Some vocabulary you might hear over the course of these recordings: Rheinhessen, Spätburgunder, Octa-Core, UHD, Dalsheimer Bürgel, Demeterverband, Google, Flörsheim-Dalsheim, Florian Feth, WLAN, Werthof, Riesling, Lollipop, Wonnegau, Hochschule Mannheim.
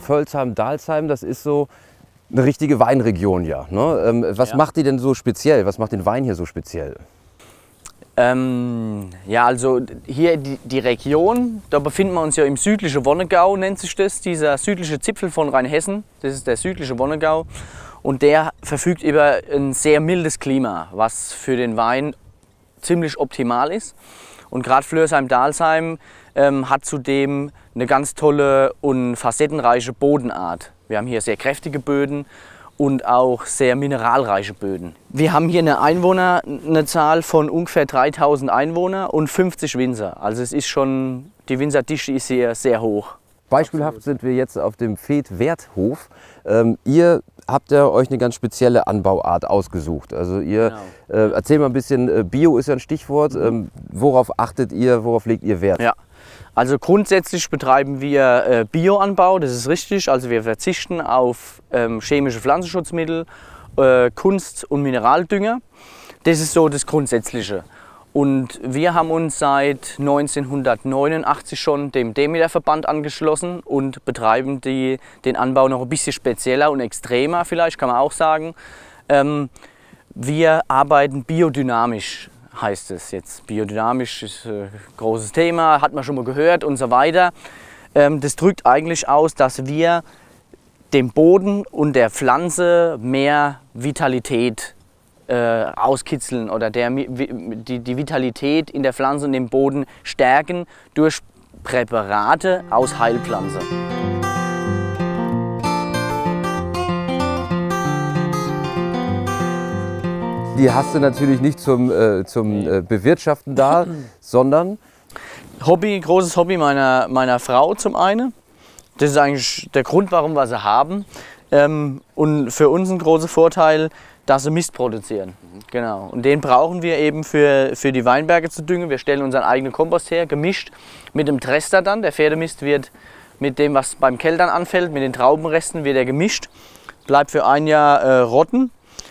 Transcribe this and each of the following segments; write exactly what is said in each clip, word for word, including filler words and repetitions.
Flörsheim-Dalsheim, das ist so eine richtige Weinregion, ja. Ne? Was ja. macht die denn so speziell? Was macht den Wein hier so speziell? Ähm, ja, also hier die, die Region, da befinden wir uns ja im südlichen Wonnegau, nennt sich das, dieser südliche Zipfel von Rheinhessen, das ist der südliche Wonnegau, und der verfügt über ein sehr mildes Klima, was für den Wein ziemlich optimal ist. Und gerade Flörsheim-Dalsheim ähm, hat zudem eine ganz tolle und facettenreiche Bodenart. Wir haben hier sehr kräftige Böden und auch sehr mineralreiche Böden. Wir haben hier eine Einwohner, eine Zahl von ungefähr dreitausend Einwohnern und fünfzig Winzer. Also es ist schon, die Winzerdichte ist hier sehr hoch. Beispielhaft sind wir jetzt auf dem Feld Werthof. Ähm, ihr habt ja euch eine ganz spezielle Anbauart ausgesucht. Also ihr, genau. äh, erzähl mal ein bisschen, Bio ist ja ein Stichwort. Ähm, worauf achtet ihr, worauf legt ihr Wert? Ja. Also grundsätzlich betreiben wir Bioanbau, das ist richtig. Also wir verzichten auf ähm, chemische Pflanzenschutzmittel, äh, Kunst- und Mineraldünger. Das ist so das Grundsätzliche. Und wir haben uns seit neunzehnhundertneunundachtzig schon dem Demeterverband angeschlossen und betreiben die, den Anbau noch ein bisschen spezieller und extremer, vielleicht kann man auch sagen. Ähm, wir arbeiten biodynamisch. Heißt es jetzt. Biodynamisch ist ein großes Thema, hat man schon mal gehört und so weiter. Das drückt eigentlich aus, dass wir dem Boden und der Pflanze mehr Vitalität auskitzeln oder der, die Vitalität in der Pflanze und dem Boden stärken durch Präparate aus Heilpflanzen. Die hast du natürlich nicht zum, äh, zum äh, Bewirtschaften da, sondern? Hobby, großes Hobby meiner, meiner Frau zum einen. Das ist eigentlich der Grund, warum wir sie haben. Ähm, und für uns ein großer Vorteil, dass sie Mist produzieren. Mhm. Genau. Und den brauchen wir eben für, für die Weinberge zu düngen. Wir stellen unseren eigenen Kompost her, gemischt mit dem Trester dann. Der Pferdemist wird mit dem, was beim Keldern anfällt, mit den Traubenresten, wird er gemischt. Bleibt für ein Jahr äh, rotten.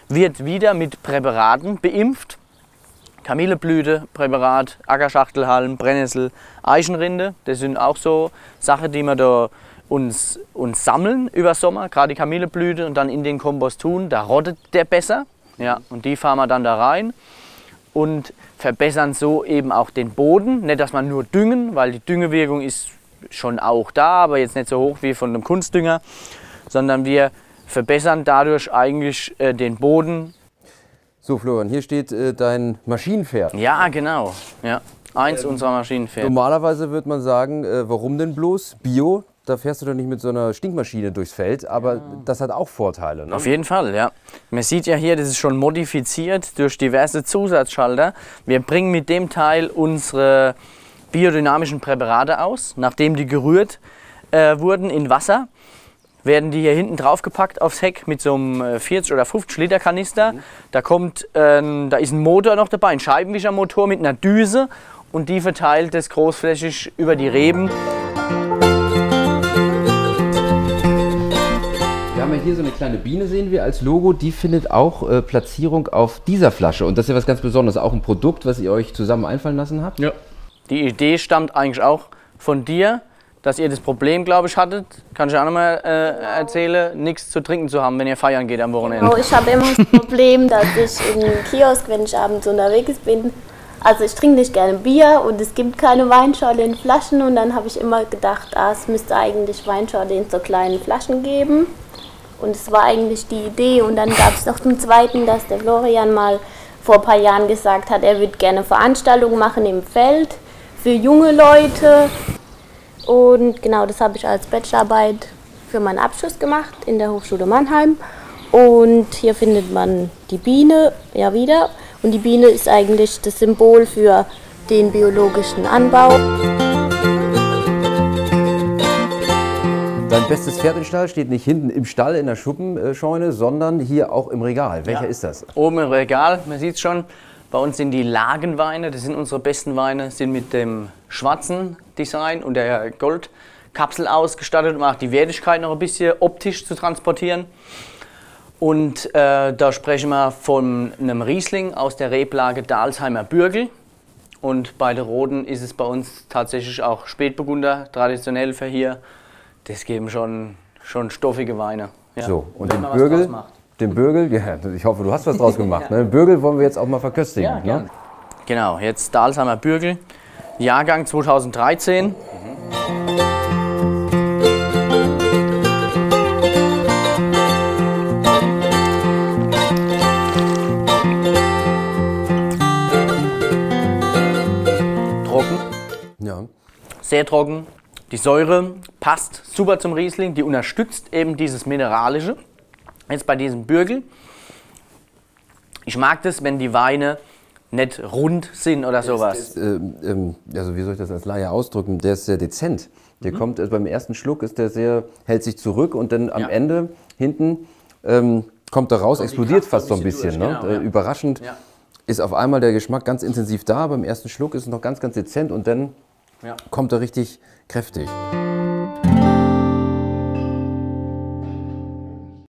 Wird wieder mit Präparaten beimpft. Kamilleblüte, Präparat, Ackerschachtelhalm, Brennnessel, Eichenrinde. Das sind auch so Sachen, die wir da uns, uns sammeln über Sommer. Gerade die Kamilleblüte und dann in den Kompost tun. Da rottet der besser. Ja, und die fahren wir dann da rein und verbessern so eben auch den Boden. Nicht, dass man nur düngen, weil die Düngewirkung ist schon auch da, aber jetzt nicht so hoch wie von einem Kunstdünger, sondern wir verbessern dadurch eigentlich äh, den Boden. So Florian, hier steht äh, dein Maschinenpferd. Ja, genau. Ja. Eins ähm, unserer Maschinenpferde. Normalerweise würde man sagen, äh, warum denn bloß Bio? Da fährst du doch nicht mit so einer Stinkmaschine durchs Feld, aber ja. Das hat auch Vorteile. Ne? Auf jeden Fall, ja. Man sieht ja hier, das ist schon modifiziert durch diverse Zusatzschalter. Wir bringen mit dem Teil unsere biodynamischen Präparate aus, nachdem die gerührt äh, wurden in Wasser. Werden die hier hinten draufgepackt aufs Heck mit so einem vierzig oder fünfzig Liter Kanister. Mhm. Da kommt, ähm, da ist ein Motor noch dabei, ein Scheibenwischermotor mit einer Düse und die verteilt das großflächig über die Reben. Wir haben ja hier so eine kleine Biene, sehen wir als Logo, die findet auch äh, Platzierung auf dieser Flasche und das ist ja was ganz Besonderes, auch ein Produkt, was ihr euch zusammen einfallen lassen habt. Ja. Die Idee stammt eigentlich auch von dir. Dass ihr das Problem, glaube ich, hattet, kann ich auch noch mal äh, erzählen, nichts zu trinken zu haben, wenn ihr feiern geht am Wochenende. Genau, ich habe immer das Problem, dass ich im Kiosk, wenn ich abends unterwegs bin, also ich trinke nicht gerne Bier und es gibt keine Weinschorle in Flaschen und dann habe ich immer gedacht, ah, es müsste eigentlich Weinschorle in so kleinen Flaschen geben und es war eigentlich die Idee und dann gab es noch zum Zweiten, dass der Florian mal vor ein paar Jahren gesagt hat, er würde gerne Veranstaltungen machen im Feld für junge Leute. Und genau, das habe ich als Bachelorarbeit für meinen Abschluss gemacht in der Hochschule Mannheim. Und hier findet man die Biene, ja wieder. Und die Biene ist eigentlich das Symbol für den biologischen Anbau. Dein bestes Pferd im Stall steht nicht hinten im Stall in der Schuppenscheune, sondern hier auch im Regal. Welcher ja. ist das? Oben im Regal, man sieht es schon. Bei uns sind die Lagenweine, das sind unsere besten Weine, sind mit dem schwarzen Design und der Goldkapsel ausgestattet, um auch die Wertigkeit noch ein bisschen optisch zu transportieren. Und äh, da sprechen wir von einem Riesling aus der Reblage Dalsheimer Bürgel. Und bei der Roten ist es bei uns tatsächlich auch Spätburgunder, traditionell für hier Das geben schon, schon stoffige Weine. Ja, so, und den Bürgel, den Bürgel, ja, ich hoffe, du hast was draus gemacht. Ja. Ne? Den Bürgel wollen wir jetzt auch mal verköstigen. Ja, ne? Genau, jetzt Dalsheimer Bürgel, Jahrgang zweitausenddreizehn. Mhm. Trocken. Ja. Sehr trocken. Die Säure passt super zum Riesling, die unterstützt eben dieses Mineralische. Jetzt bei diesem Bürgel, ich mag das, wenn die Weine nicht rund sind oder sowas. Ist, äh, äh, also wie soll ich das als Laie ausdrücken? Der ist sehr dezent. Der mhm. kommt, also beim ersten Schluck ist der sehr, hält sich zurück und dann am ja. Ende hinten ähm, kommt da raus, und explodiert fast so ein bisschen. Durch, ne? Genau, äh, ja. Überraschend ja. ist auf einmal der Geschmack ganz intensiv da, beim ersten Schluck ist es noch ganz, ganz dezent und dann ja. kommt er richtig kräftig.